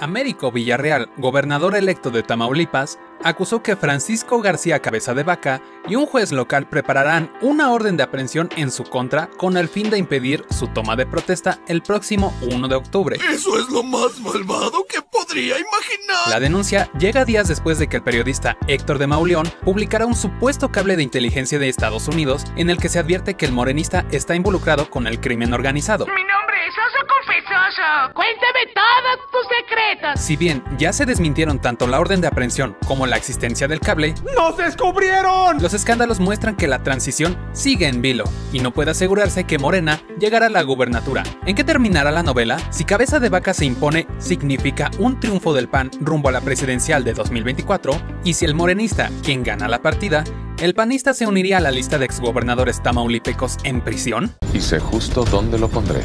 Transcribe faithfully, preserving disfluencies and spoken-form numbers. Américo Villarreal, gobernador electo de Tamaulipas, acusó que Francisco García Cabeza de Vaca y un juez local prepararán una orden de aprehensión en su contra con el fin de impedir su toma de protesta el próximo uno de octubre. ¡Eso es lo más malvado que podría imaginar! La denuncia llega días después de que el periodista Héctor de Mauleón publicara un supuesto cable de inteligencia de Estados Unidos en el que se advierte que el morenista está involucrado con el crimen organizado. ¡Mi nombre es Oso Confesoso! ¡Cuéntame todos tus secretos! Si bien ya se desmintieron tanto la orden de aprehensión como la La existencia del cable, ¡nos descubrieron! Los escándalos muestran que la transición sigue en vilo y no puede asegurarse que Morena llegará a la gubernatura. ¿En qué terminará la novela? Si Cabeza de Vaca se impone, significa un triunfo del P A N rumbo a la presidencial de dos mil veinticuatro, y si el morenista, quien gana la partida, ¿el panista se uniría a la lista de exgobernadores tamaulipecos en prisión? Y sé justo dónde lo pondré.